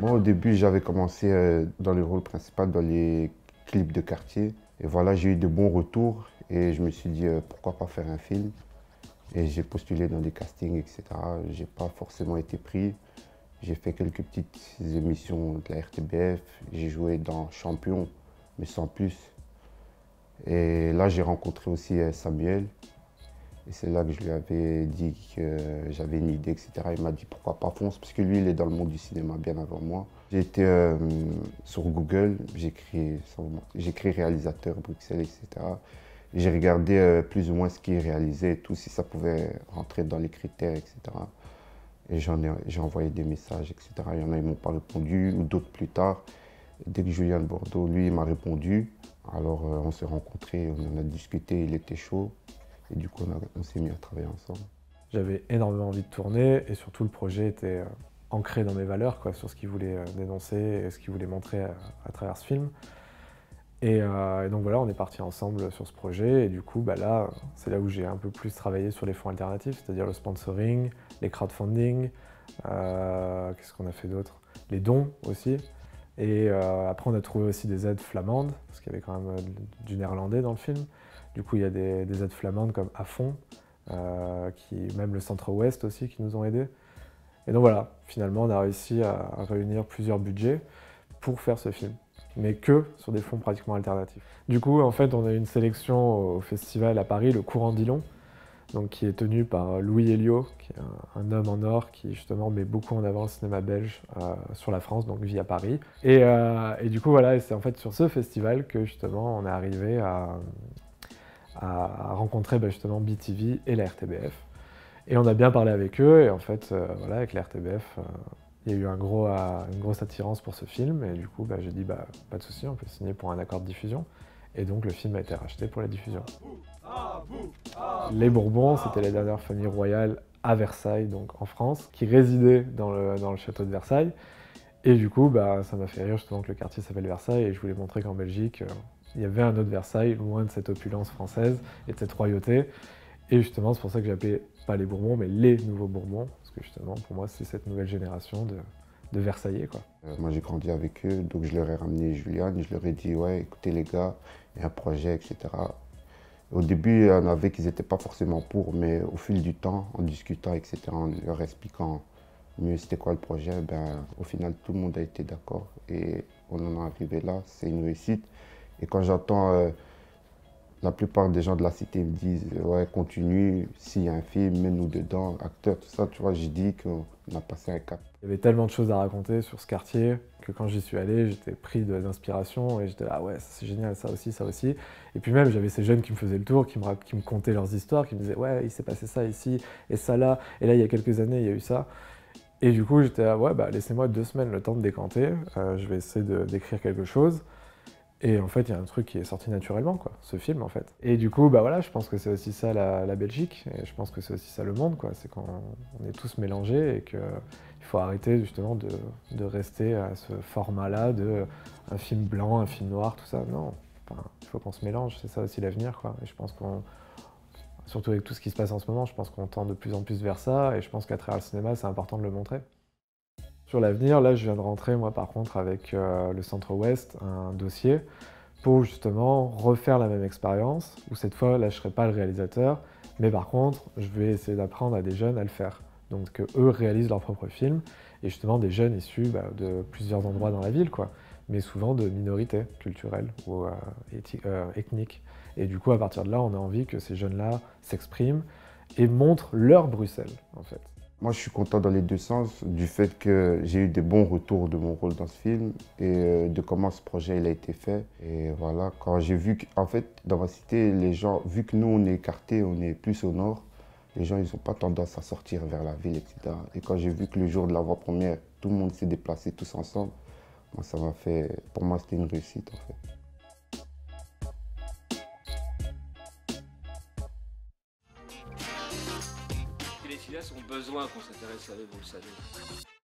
Moi, au début, j'avais commencé dans le rôle principal dans les clips de quartier. Et voilà, j'ai eu de bons retours et je me suis dit pourquoi pas faire un film. Et j'ai postulé dans des castings, etc. J'ai pas forcément été pris. J'ai fait quelques petites émissions de la RTBF. J'ai joué dans Champion, mais sans plus. Et là, j'ai rencontré aussi Samuel. Et c'est là que je lui avais dit que j'avais une idée, etc. Il m'a dit pourquoi pas fonce, parce que lui, il est dans le monde du cinéma bien avant moi. J'ai été sur Google, j'écris réalisateur Bruxelles, etc. Et j'ai regardé plus ou moins ce qu'il réalisait et tout, si ça pouvait rentrer dans les critères, etc. Et j'ai envoyé des messages, etc. Il y en a, ils m'ont pas répondu, ou d'autres plus tard. Dès que Julian Bordeau, lui, m'a répondu, alors on s'est rencontrés, on en a discuté, il était chaud. Et du coup, on s'est mis à travailler ensemble. J'avais énormément envie de tourner et surtout le projet était ancré dans mes valeurs, quoi, sur ce qu'il voulait dénoncer et ce qu'il voulait montrer à travers ce film. Et donc voilà, on est partis ensemble sur ce projet et du coup, bah là, c'est là où j'ai un peu plus travaillé sur les fonds alternatifs, c'est-à-dire le sponsoring, les crowdfunding, qu'est-ce qu'on a fait d'autre? Les dons aussi. Et après, on a trouvé aussi des aides flamandes, parce qu'il y avait quand même du néerlandais dans le film. Du coup, il y a des aides flamandes comme A Fond, même le Centre-Ouest aussi, qui nous ont aidés. Et donc voilà, finalement, on a réussi à réunir plusieurs budgets pour faire ce film, mais que sur des fonds pratiquement alternatifs. Du coup, en fait, on a eu une sélection au festival à Paris, le Courant Dillon, donc qui est tenu par Louis Héliot, qui est un homme en or qui justement met beaucoup en avant le cinéma belge sur la France, donc vit à Paris. Et du coup, voilà, c'est en fait sur ce festival que justement on est arrivé à rencontrer justement BTV et la RTBF. Et on a bien parlé avec eux et en fait, voilà, avec la RTBF, il y a eu une grosse attirance pour ce film et du coup, j'ai dit pas de souci, on peut signer pour un accord de diffusion. Et donc le film a été racheté pour la diffusion. Les Bourbons, c'était la dernière famille royale à Versailles, donc en France, qui résidait dans le château de Versailles. Et du coup, ça m'a fait rire justement que le quartier s'appelle Versailles et je voulais montrer qu'en Belgique, il y avait un autre Versailles, loin de cette opulence française et de cette royauté. Et justement, c'est pour ça que j'appelais pas les Bourbons, mais les nouveaux Bourbons, parce que justement, pour moi, c'est cette nouvelle génération de Versaillais, quoi. Moi, j'ai grandi avec eux, donc je leur ai ramené Julian, je leur ai dit, ouais, écoutez les gars, il y a un projet, etc. Au début, il y en avait qu'ils n'étaient pas forcément pour, mais au fil du temps, en discutant, etc., en leur expliquant mieux c'était quoi le projet, au final, tout le monde a été d'accord et on en est arrivé là, c'est une réussite. Et quand j'entends la plupart des gens de la cité me disent « ouais, continue, s'il y a un film, mets-nous dedans, acteurs, tout ça », tu vois, j'ai dit qu'on a passé un cap. Il y avait tellement de choses à raconter sur ce quartier que quand j'y suis allé, j'étais pris d'inspiration et j'étais là « ouais, c'est génial, ça aussi, ça aussi ». Et puis même, j'avais ces jeunes qui me faisaient le tour, qui me contaient leurs histoires, qui me disaient « ouais, il s'est passé ça ici, et ça là, et là, il y a quelques années, il y a eu ça ». Et du coup, j'étais là « ouais, laissez-moi 2 semaines le temps de décanter, je vais essayer d'écrire quelque chose ». Et en fait, il y a un truc qui est sorti naturellement, quoi, ce film, en fait. Et du coup, voilà, je pense que c'est aussi ça la Belgique, et je pense que c'est aussi ça le monde, quoi. C'est qu'on est tous mélangés et qu'il faut arrêter, justement, de rester à ce format-là de un film blanc, un film noir, tout ça. Non, il faut qu'on se mélange, c'est ça aussi l'avenir, quoi. Et je pense qu'on, surtout avec tout ce qui se passe en ce moment, je pense qu'on tend de plus en plus vers ça, et je pense qu'à travers le cinéma, c'est important de le montrer. Sur l'avenir, là, je viens de rentrer, moi, par contre, avec le Centre-Ouest, un dossier pour justement refaire la même expérience, où cette fois, là, je ne serai pas le réalisateur, mais par contre, je vais essayer d'apprendre à des jeunes à le faire. Donc, qu'eux réalisent leur propre film, et justement des jeunes issus de plusieurs endroits dans la ville, quoi, mais souvent de minorités culturelles ou ethniques. Et du coup, à partir de là, on a envie que ces jeunes-là s'expriment et montrent leur Bruxelles, en fait. Moi, je suis content dans les deux sens du fait que j'ai eu des bons retours de mon rôle dans ce film et de comment ce projet a été fait. Et voilà, quand j'ai vu qu'en fait, dans ma cité, les gens, vu que nous, on est écartés, on est plus au nord, les gens, ils n'ont pas tendance à sortir vers la ville, etc. Et quand j'ai vu que le jour de l'avant-première, tout le monde s'est déplacé tous ensemble, moi, ça m'a fait, pour moi, c'était une réussite, en fait. Les filles ont besoin qu'on s'intéresse à eux, vous le savez.